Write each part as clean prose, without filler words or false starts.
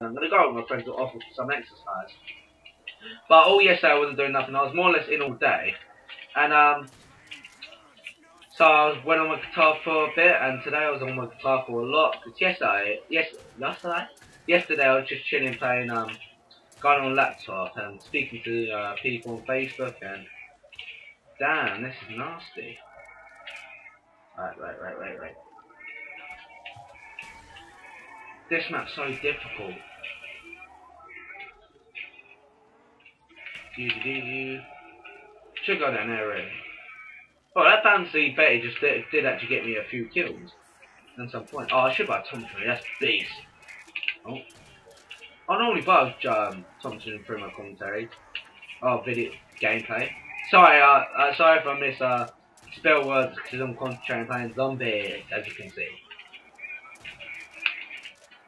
I'm going to go with my friends to offer some exercise. But all yesterday I wasn't doing nothing. I was more or less in all day. And so I went on my guitar for a bit, and today I was on my guitar for a lot. Because yesterday I was just chilling, playing, going on laptop and speaking to people on Facebook, and damn, this is nasty. Right. This map's so difficult. Should go down there really. Oh, that fancy Betty just did actually get me a few kills at some point. Oh, I should buy Thompson, that's beast. Oh, I normally buy Thompson through my commentary. Oh, video gameplay. Sorry, sorry if I miss spell words because I'm concentrating playing zombie, as you can see.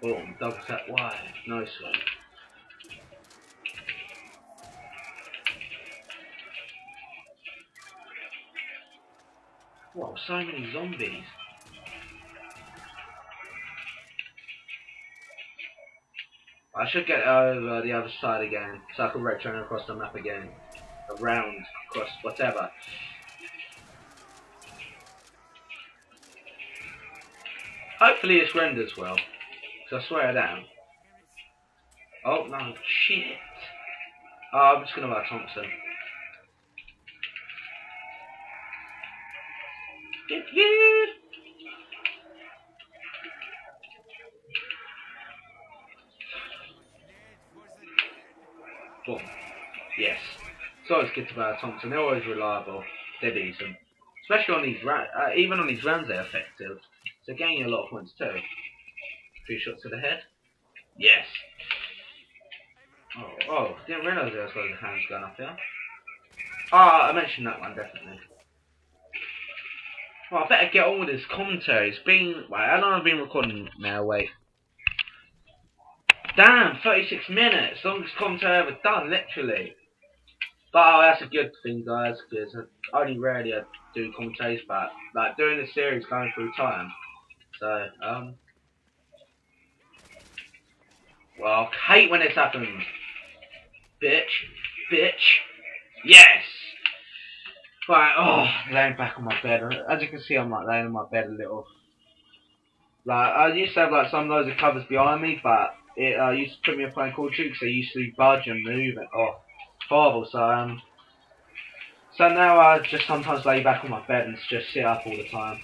Boom, double tap wide, nice one. Wow, so many zombies. I should get over the other side again, so I can return across the map again. Around, across, whatever. Hopefully this renders well, because I swear down. Oh no, shit. Oh, I'm just going to buy Thompson. Boom. Yes. It's always good to buy Thompson. They're always reliable. They're decent. Especially on these rounds. Even on these rounds they're effective. So gaining a lot of points too. 3 shots to the head. Yes. Oh, didn't realise there was loads of hands going up here. Ah, I mentioned that one definitely. Well, I better get on with this commentary. It's been... Wait, how long have I been recording now? Wait. Damn, 36 minutes. Longest commentary I've ever done, literally. But oh, that's a good thing, guys, because only rarely I do commentaries, but like doing the series Going Through Time. So, well, I hate when this happens. Bitch. Yes. Right, oh, laying back on my bed. As you can see, I'm like laying on my bed a little. Like I used to have like some loads of covers behind me, but it used to put me a playing Call of Duty because I used to budge and move and oh, horrible. So so now I just sometimes lay back on my bed and just sit up all the time.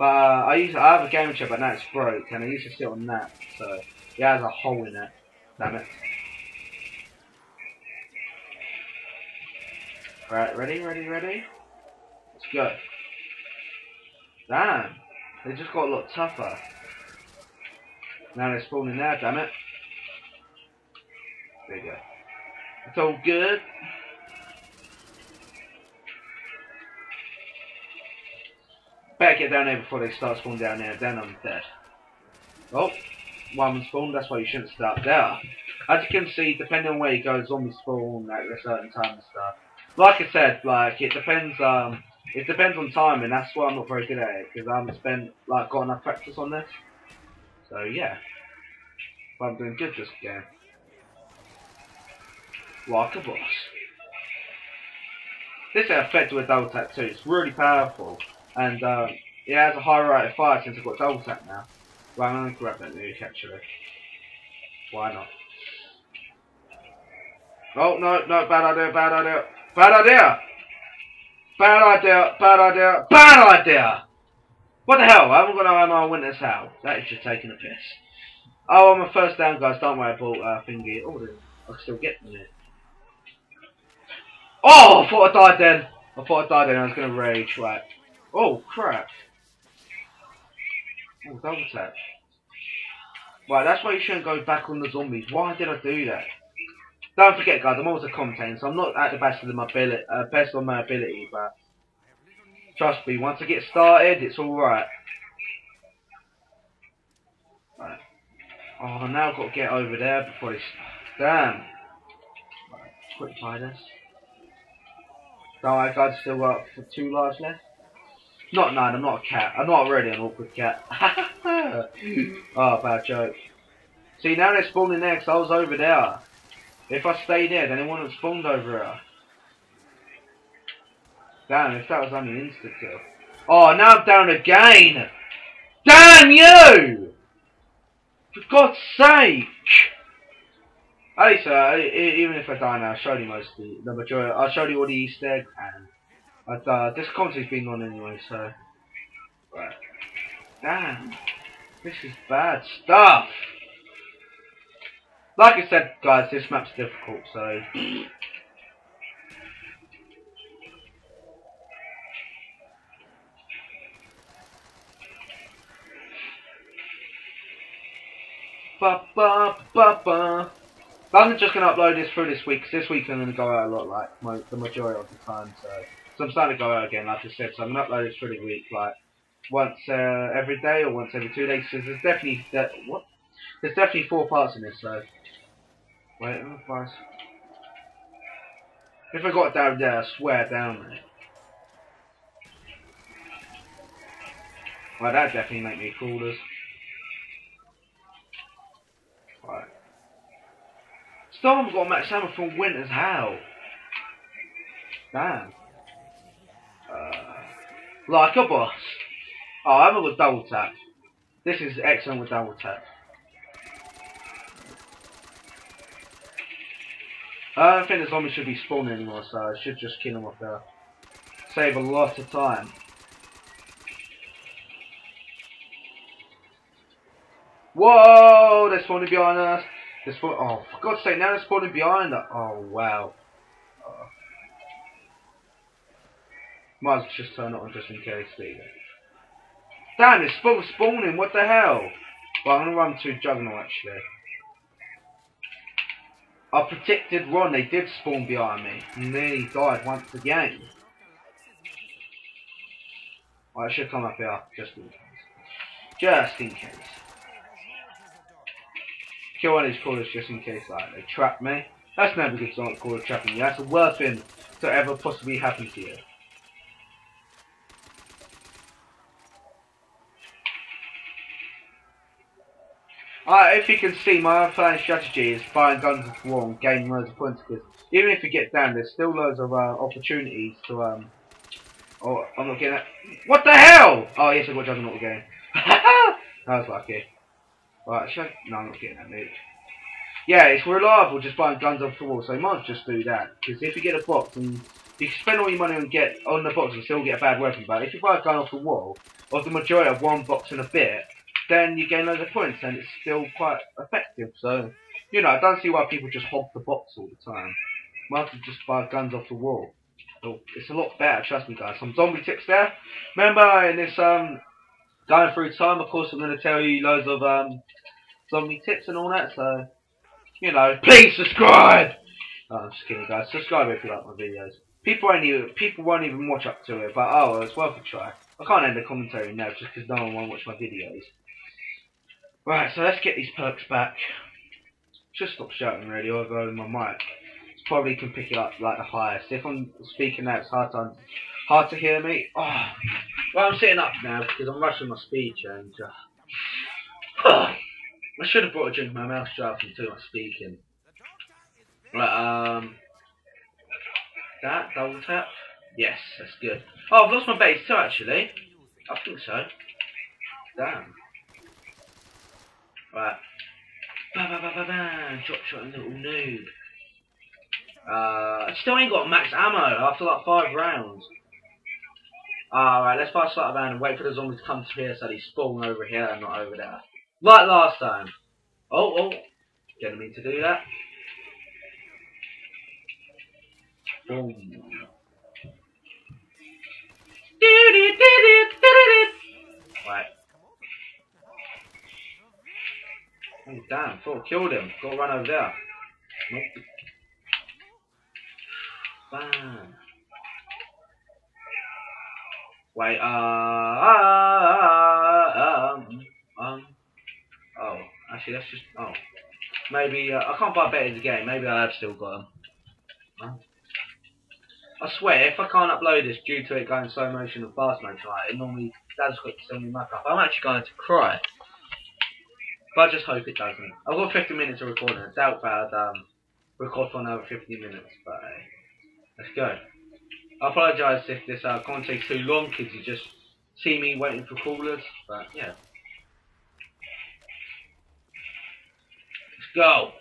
But I have a gaming chair, but now it's broke, and I used to sit on that. So yeah, there's a hole in it. Damn it. Right, ready? Let's go. Damn, they just got a lot tougher. Now they're spawning there, damn it. There you go. It's all good. Better get down there before they start spawning down there, then I'm dead. Oh, one spawned, that's why you shouldn't start there. As you can see, depending on where you go, zombies spawn at a certain time and stuff. Like I said, like it depends on timing. That's why I'm not very good at it, because I haven't got enough practice on this. So yeah, but I'm doing good this game. Like a boss. This is effective with double tap too. It's really powerful, and it has a high rate of fire since I've got double tap now. Well, I'm gonna grab that nuke actually. Why not? Oh no, bad idea. Bad idea! What the hell? I haven't got no ammo in this house. That is just taking a piss. Oh, I'm a first down, guys. Don't worry about thingy. Oh, I can still get it. Oh, I thought I died then. I was going to rage. Right. Oh, crap. Oh, double tap. Right, that's why you shouldn't go back on the zombies. Why did I do that? Don't forget, guys, I'm also commentating, so I'm not at the best of my ability, but trust me, once I get started, it's all right. Right. Oh, now I've got to get over there before they. Damn. Right, quick buy this. Don't worry, guys, I've still got for 2 lives left. Not 9. I'm not a cat. I'm not really an awkward cat. Oh, bad joke. See, now they're spawning there because I was over there. If I stayed there, then it wouldn't have spawned over there. Damn, if that was only an insta-kill. Oh, now I'm down again! Damn you! For God's sake! At least, even if I die now, I showed you most of the majority. I showed you all the Easter eggs, and but, this content's been on anyway, so. Right. Damn. This is bad stuff! Like I said, guys, this map's difficult, so. Ba-ba-ba-ba. I'm just going to upload this through this week, because this week I'm going to go out a lot, like, the majority of the time, so. So I'm starting to go out again, like I said, so I'm going to upload this through the week, like, once every day, or once every 2 days, because there's definitely, what? There's definitely 4 parts in this, so. Wait, oh, twice. If I got down there, I swear down there. Well, that'd definitely make me coolers. Right. Storm's got Max Hammer from Winter's Howl. Damn. Like a boss. Oh, I haven't got double tap. This is excellent with double tap. I don't think the zombies should be spawning anymore, so I should just kill them off there. Save a lot of time. Whoa! They're spawning behind us. They're spawning. Oh, for God's sake, now they're spawning behind us. Oh, wow. Oh. Might as well just turn it on just in case, either. Damn, it's still spawning, what the hell? Well, I'm gonna run to Juggernaut actually. I predicted Ron, they did spawn behind me. And nearly died once again. Right, I should come up here, just in case. Just in case. Kill one of these callers just in case, like, they trap me. That's never good to not call trapping you. That's the worst thing to ever possibly happen to you. If you can see, my underlying strategy is firing guns at the wall and gain loads of points, because even if you get down, there's still loads of opportunities to, Oh, I'm not getting that. What the hell? Oh, yes, I got Juggernaut again. I was lucky. Right, should I... No, I'm not getting that nuke. Yeah, it's reliable just buying guns off the wall, so you might just do that. Because if you get a box, and you can spend all your money on get on the box and still get a bad weapon, but if you buy a gun off the wall, of the majority of one box and a bit, then you gain loads of points, and it's still quite effective, so, you know, I don't see why people just hog the box all the time. Might have just buy guns off the wall. So it's a lot better, trust me guys. Some zombie tips there. Remember, in this, Going Through Time, of course, I'm going to tell you loads of, zombie tips and all that, so, you know, please subscribe! Oh, I'm just kidding guys, subscribe if you like my videos. People won't even watch up to it, but oh, it's worth a try. I can't end the commentary now, just because no one won't watch my videos. Right, so let's get these perks back. Just stop shouting really, although my mic probably can pick it up like the highest. If I'm speaking now, it's hard to hear me. Oh. Well, I'm sitting up now because I'm rushing my speed change. I should have brought a drink in my mouth dry from doing my speaking. But, that, double tap. Yes, that's good. Oh, I've lost my base too, actually. I think so. Damn. Right. Ba-ba-ba-ba-bam. Drop shot and little noob. I still ain't got max ammo after like 5 rounds. Alright, let's buy a slight amount and wait for the zombies to come to here so they spawn over here and not over there. Like last time. Oh. Didn't mean to do that. Boom. Right. Oh damn, thought I killed him. Gotta run over there. Nope. Bam. Wait, oh, actually that's just, oh. Maybe, I can't buy better in the game, maybe I have still got him. Huh? I swear, if I can't upload this due to it going slow motion and fast motion, like, it normally does quick to send me back up. I'm actually going to cry. But I just hope it doesn't. I've got 50 minutes of recording. I doubt that I'd record for another 50 minutes, but let's go. I apologise if this can't take too long, because you just see me waiting for callers, but yeah. Let's go.